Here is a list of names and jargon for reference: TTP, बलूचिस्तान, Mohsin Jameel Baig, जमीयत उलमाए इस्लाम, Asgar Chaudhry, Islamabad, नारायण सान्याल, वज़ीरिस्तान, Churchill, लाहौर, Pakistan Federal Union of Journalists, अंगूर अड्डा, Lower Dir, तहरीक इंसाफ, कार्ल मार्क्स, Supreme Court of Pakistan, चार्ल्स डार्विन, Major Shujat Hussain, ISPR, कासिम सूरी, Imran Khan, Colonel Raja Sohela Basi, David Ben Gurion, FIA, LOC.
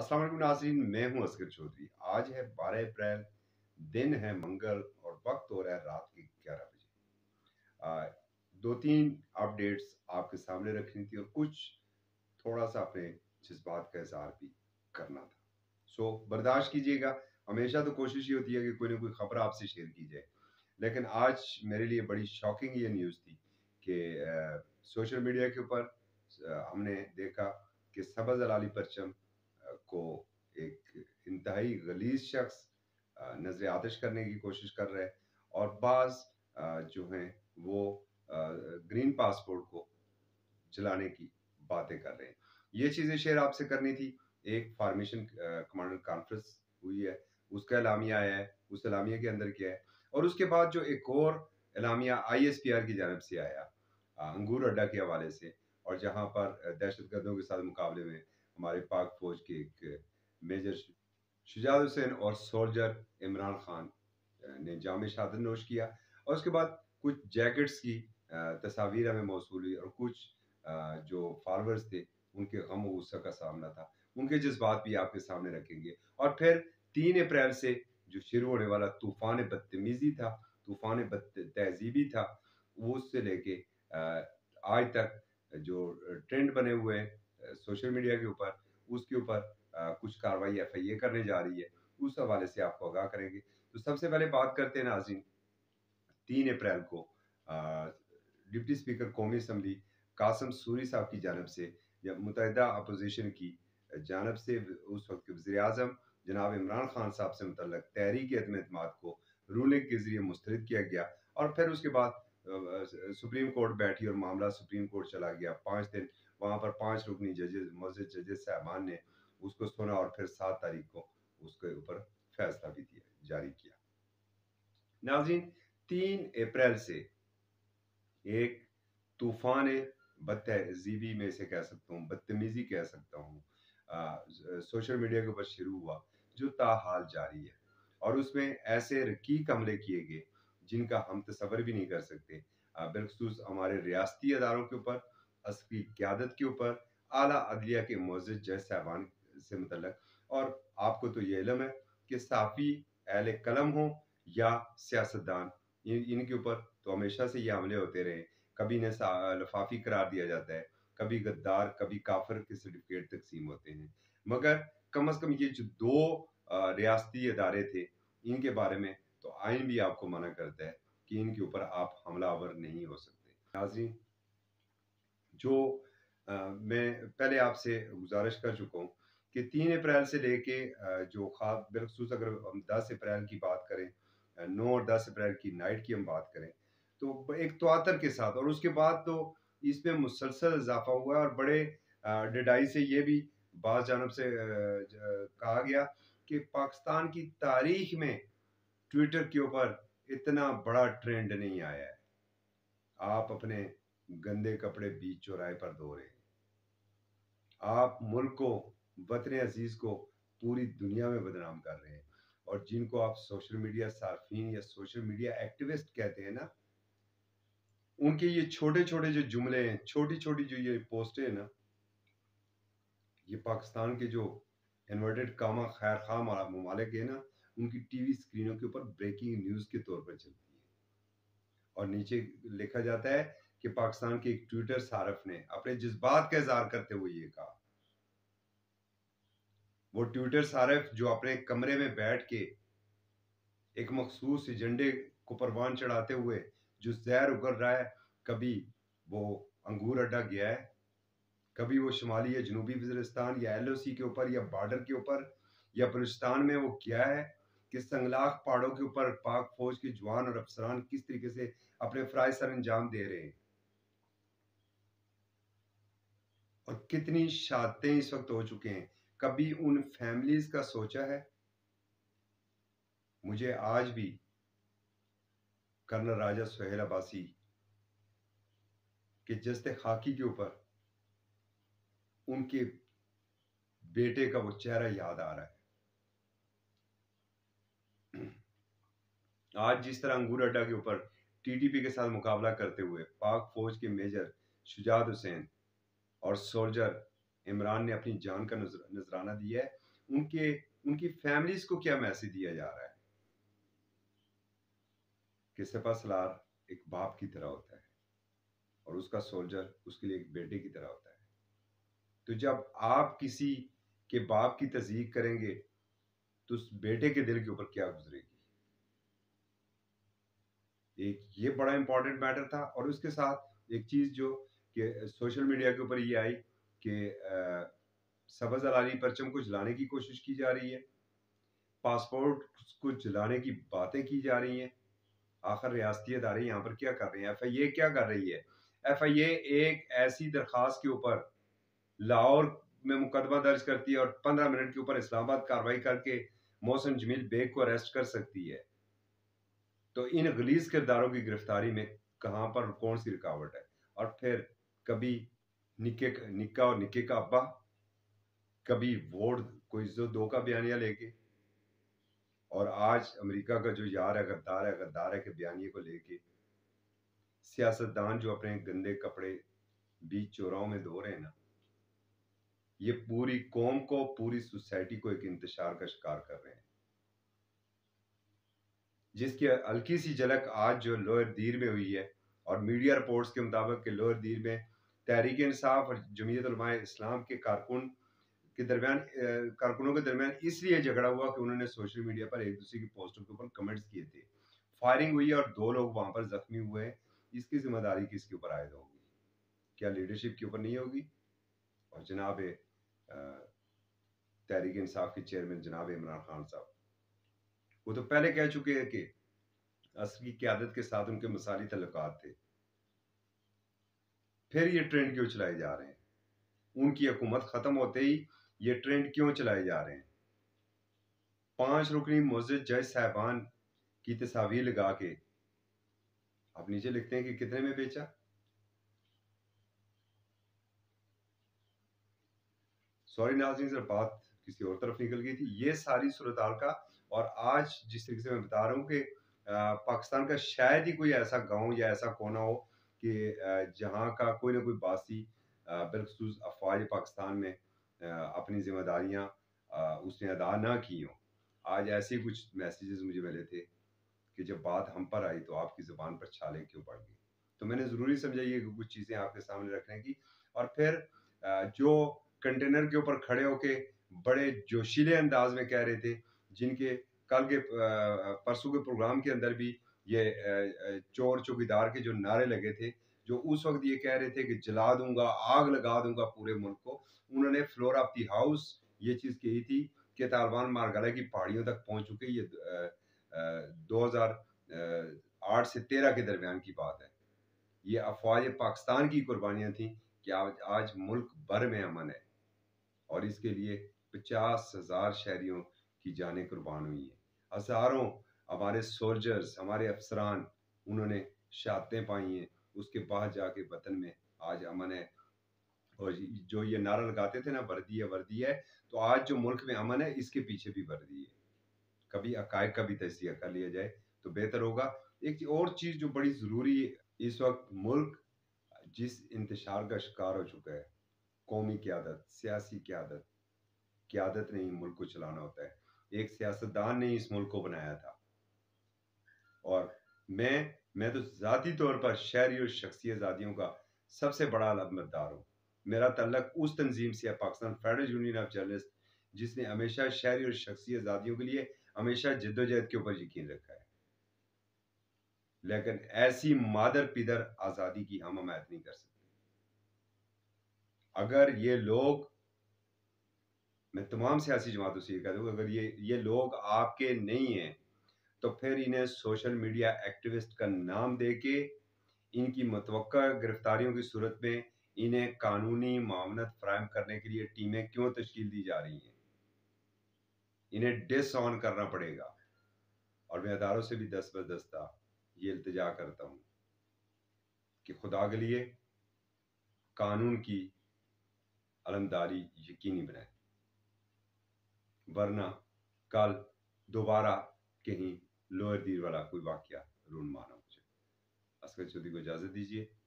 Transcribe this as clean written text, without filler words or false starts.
अस्सलाम वालेकुम नाज़रीन, मैं हूं असगर चौधरी। आज है 12 अप्रैल, दिन है मंगल और वक्त हो रहा है रात के 11 बजे। दो तीन अपडेट्स आपके सामने रखनी थी और कुछ थोड़ा सा अपने जज्बात का इजहार भी करना था। सो बर्दाश्त कीजिएगा। हमेशा तो कोशिश ये होती है कि कोई ना कोई खबर आपसे शेयर की जाए, लेकिन आज मेरे लिए बड़ी शॉकिंग ये न्यूज़ थी कि सोशल मीडिया के ऊपर हमने देखा कि सबज़ अलाली परचम को एक इंतहाई गलीज शख्स नजर आतिश करने की कोशिश कर रहा है और बाज जो हैं वो ग्रीन पासपोर्ट को जलाने की बातें कर रहे हैं। ये चीज़ें शेयर आपसे करनी थी। एक फार्मेशन कमांडर कॉन्फ्रेंस हुई है, उसका एलामिया आया है, उस एलामिया के अंदर क्या है, और उसके बाद जो एक और एलामिया ISPR की जानब से आया अंगूर अड्डा के हवाले से, और जहाँ पर दहशत गर्दों के साथ मुकाबले में हमारे पाक फौज के एक मेजर शुजात हुसैन और सोल्जर इमरान खान ने जाम शहादत नोश किया, और उसके बाद कुछ जैकेट्स की तस्वीर हमें मौसूल हुई और कुछ जो फार्मर्स थे उनके गम और गुस्सा का सामना था, उनके जज्बात भी आपके सामने रखेंगे। और फिर 3 अप्रैल से जो शुरू होने वाला तूफ़ान बदतमीज़ी था, तूफ़ान तहजीबी था, वो उससे लेके आज तक जो ट्रेंड बने हुए हैं सोशल मीडिया के ऊपर, उसके ऊपर कुछ कार्रवाई FIA करने जा रही है, उस हवाले से आपको आगाह करेंगे। तो सबसे पहले बात करते हैं नाज़रीन, 3 अप्रैल को डिप्टी स्पीकर कौमी असम्बली कासिम सूरी साहब की जानब से या मुतहदा अपोजिशन की जानब से उस वक्त के वज़ीर आज़म जनाब इमरान खान साहब से मुतल्लक तहरीक अदम एतमाद को रूलिंग के ज़रिए मुस्तरद किया गया, और फिर उसके बाद सुप्रीम कोर्ट बैठी और मामला सुप्रीम कोर्ट चला गया। 5 दिन वहाँ पर 5 रुकनी जजेस मौजूद जजेस साहबान ने उसको सुना और फिर 7 तारीख को उसके ऊपर फैसला भी दिया, जारी किया। नाज़रीन, 3 अप्रैल से एक तूफान बदतहजीबी में से कह सकता हूँ, बदतमीजी कह सकता हूँ, सोशल मीडिया के ऊपर शुरू हुआ जो ताहाल जारी है, और उसमें ऐसे रकीक हमले किए गए जिनका हम तसव्वुर भी नहीं कर सकते। बिलखसूस हमारे रियासती अदारों के ऊपर, असली क़यादत के ऊपर, आला अदलिया के मौजूद जज साहबान से मतलब, और आपको तो ये इलम है कि साफ़ी अहले कलम हो या सियासतदान, इनके ऊपर तो हमेशा से ये हमले होते रहे। कभी ने लफाफी करार दिया जाता है, कभी गद्दार, कभी काफिर के सर्टिफिकेट तकसीम होते हैं, मगर कम अज़ कम ये जो 2 रियासती अदारे थे इनके बारे में तो आइन भी आपको मना करता है कि इनके ऊपर आप हमला आवर नहीं हो सकते। नाज़रीन, जो मैं पहले आपसे गुजारिश कर चुका हूँ कि 3 अप्रैल से लेके जो खास बिलखसूस अगर हम 10 अप्रैल की बात करें, 9 और 10 अप्रैल की नाइट की हम बात करें, तो एक तवातर के साथ, और उसके बाद तो इसमें मुसलसल इजाफा हुआ और बड़े डिडाई से ये भी बात जानब से कहा गया कि पाकिस्तान की तारीख में ट्विटर के ऊपर इतना बड़ा ट्रेंड नहीं आया है। आप अपने गंदे कपड़े बीच चौराहे पर धो रहे हैं, आप मुल्क को, वतन अजीज को पूरी दुनिया में बदनाम कर रहे हैं, और जिनको आप सोशल मीडिया सार्फिन या सोशल मीडिया एक्टिविस्ट कहते हैं ना, उनके ये छोटे छोटे जो जुमले हैं, छोटी छोटी जो ये पोस्टें हैं ना, ये पाकिस्तान के जो इन्वर्टेड कामा खैर खाम ममालिक है ना, उनकी TV स्क्रीनों के ऊपर ब्रेकिंग न्यूज़ के तौर पर चलती है, और नीचे लिखा जाता है कि पाकिस्तान के एक ट्विटर सारफ ने अपने जज्बात का इजहार करते हुए ये कहा। वो ट्विटर सारफ जो अपने कमरे में बैठ के एक मखसूस एजेंडे को परवान चढ़ाते हुए जो जहर उगल रहा है, कभी वो अंगूर अड्डा गया है, कभी वो शुमाली या जनूबी वज़ीरिस्तान या LOC के ऊपर या बॉर्डर के ऊपर या बलूचिस्तान में वो क्या है कि संगलाख पहाड़ों के ऊपर पाक फौज के जवान और अफसरान किस तरीके से अपने फ़राइज़ सर अंजाम दे रहे हैं, और कितनी शहादतें इस वक्त हो चुके हैं। कभी उन फैमिलीज का सोचा है? मुझे आज भी कर्नल राजा सोहेला बासी के जस्ते खाकी के ऊपर उनके बेटे का वो चेहरा याद आ रहा है। आज जिस तरह अंगूर अड्डा के ऊपर TTP के साथ मुकाबला करते हुए पाक फौज के मेजर शुजात हुसैन और सोल्जर इमरान ने अपनी जान का नजराना दिया है, उनकी फैमिलीज को क्या मैसेज दिया जा रहा है? कि सिपा सलार एक बाप की तरह होता है और उसका सोल्जर उसके लिए एक बेटे की तरह होता है। तो जब आप किसी के बाप की तस्दीक करेंगे तो उस बेटे के दिल के ऊपर क्या गुजरेगी। एक ये बड़ा इंपॉर्टेंट मैटर था। और उसके साथ एक चीज जो कि सोशल मीडिया के ऊपर ये आई कि सब्ज़ हलाली परचम को जलाने की कोशिश की जा रही है, पासपोर्ट को जलाने की बातें की जा रही हैं। आखिर रियासती अदारे यहाँ पर क्या कर रहे हैं? FIA क्या कर रही है? FIA एक ऐसी दरख्वास्त के ऊपर लाहौर में मुकदमा दर्ज करती है और 15 मिनट के ऊपर इस्लामाबाद कार्रवाई करके मोहसिन जमील बेग को अरेस्ट कर सकती है। तो इन गलीज किरदारों की गिरफ्तारी में कहाँ पर कौन सी रुकावट है? और फिर कभी निक्का और निक्के का अब्बा, कभी वोट कोई जो दो का बयानिया लेके, और आज अमेरिका का जो यार है गद्दार है के बयानिए को लेके सियासतदान जो अपने गंदे कपड़े बीच चौराहों में धो रहे हैं ना, ये पूरी कौम को पूरी सोसाइटी को एक इंतशार का शिकार कर रहे हैं, जिसकी हल्की सी झलक आज जो लोअर दीर में हुई है। और मीडिया रिपोर्ट्स के मुताबिक लोअर दीर में तहरीक इंसाफ और जमीयत उलमाए इस्लाम के कारकुनों के दरमियान इसलिए झगड़ा हुआ कि उन्होंने सोशल मीडिया पर एक दूसरे की पोस्टों के ऊपर कमेंट्स किए थे। फायरिंग हुई और 2 लोग वहां पर जख्मी हुए। इसकी जिम्मेदारी किसके ऊपर आयद होगी? क्या लीडरशिप के ऊपर नहीं होगी? और जनाब तहरीक इंसाफ के चेयरमैन जनाब इमरान खान साहब वो तो पहले कह चुके हैं कि असर की क्यादत के साथ उनके मसाली तल्लुकात थे, फिर ये ट्रेंड क्यों चलाए जा रहे हैं? उनकी हुकूमत खत्म होते ही ये ट्रेंड क्यों चलाए जा रहे हैं? 5 रुकनी मोअज़्ज़ज़ जज साहबान की तस्वीर लगा के आप नीचे लिखते हैं कि कितने में बेचा। सॉरी नाज़रीन, सर बात किसी और तरफ निकल गई थी। ये सारी सूरत-ए-हाल का, और आज जिस तरीके से मैं बता रहा हूँ कि पाकिस्तान का शायद ही कोई ऐसा गांव या ऐसा कोना हो कि जहाँ का कोई ना कोई बासी बिलखसूस अफवाज पाकिस्तान में अपनी जिम्मेदारियाँ उसने अदा ना की हों। आज ऐसे कुछ मैसेजेस मुझे मिले थे कि जब बात हम पर आई तो आपकी ज़ुबान पर छाले क्यों पड़ गई। तो मैंने ज़रूरी समझा ये कुछ चीज़ें आपके सामने रखने की। और फिर जो कंटेनर के ऊपर खड़े होके बड़े जोशीले अंदाज में कह रहे थे, जिनके कल के परसों के प्रोग्राम के अंदर भी ये चोर चौकीदार के जो नारे लगे थे, जो उस वक्त ये कह रहे थे कि जला दूंगा, आग लगा दूंगा पूरे मुल्क को। उन्होंने फ्लोर ऑफ दी हाउस ये चीज़ कही थी कि तालिबान मारगाला की पहाड़ियों तक पहुंच चुके। ये 2008 से 2013 के दरमियान की बात है। ये अफवाज पाकिस्तान की कुर्बानियाँ थी कि आज मुल्क भर में अमन है और इसके लिए 50,000 शहरियों की जानें कुर्बान हुई हैं। हज़ारों हमारे सोल्जर्स, हमारे अफसरान, उन्होंने शहादतें पाई हैं। उसके बाद जाके वतन में आज अमन है। और जो ये नारा लगाते थे ना, वर्दी है वर्दी है, तो आज जो मुल्क में अमन है इसके पीछे भी वर्दी है। कभी अकायद का भी तजिया कर लिया जाए तो बेहतर होगा। एक और चीज़ जो बड़ी ज़रूरी है, इस वक्त मुल्क जिस इंतशार का शिकार हो चुका है, कौमी क़यादत, सियासी क़यादत, क़यादत नहीं मुल्क को चलाना होता है। एक सियासतदान ने इस मुल्क को बनाया था। और मैं तो ज़ाती तौर पर शहरी और शख्सी आज़ादियों का सबसे बड़ा अलमदार हूँ। मेरा तल्लक उस तंजीम से है, Pakistan federal union of journalist, जिसने हमेशा शहरी और शख्सी आज़ादियों के लिए हमेशा जद्दोजहद के ऊपर यकीन रखा है। लेकिन ऐसी मादर पिदर आज़ादी की हम हमायत नहीं कर सकते। अगर ये लोग, मैं तमाम सियासी जमातों से ये कहता हूँ, अगर ये लोग आपके नहीं हैं तो फिर इन्हें सोशल मीडिया एक्टिविस्ट का नाम देके इनकी मतवक्का गिरफ्तारियों की सूरत में इन्हें कानूनी मामनत फराहम करने के लिए टीमें क्यों तश्कील दी जा रही हैं? इन्हें डिसऑन करना पड़ेगा। और मैं अदारों से भी दस्तबदस्ता ये इल्तिजा करता हूँ कि खुदा के लिए कानून की अलमदारी यकीनी बनाए, वरना कल दोबारा कहीं लोअर दीर वाला कोई वाकया रूनमाना हो जाए। असगर चौधरी को इजाज़त दीजिए।